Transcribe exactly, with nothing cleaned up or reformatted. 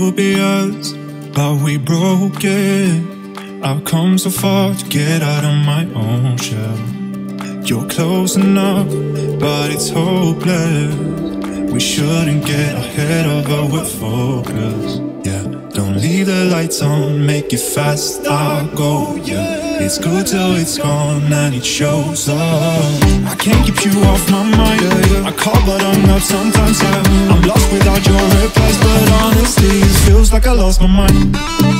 could be us, but we broke it. I've come so far to get out of my own shell. You're close enough, but it's hopeless. We shouldn't get ahead of our focus. Yeah, don't leave the lights on, make it fast, I'll go, yeah. It's good till it's gone and it shows up. I can't keep you off my mind, yeah, yeah. I call but I'm up sometimes, yeah. I'm lost without your replies, but honestly it feels like I lost my mind.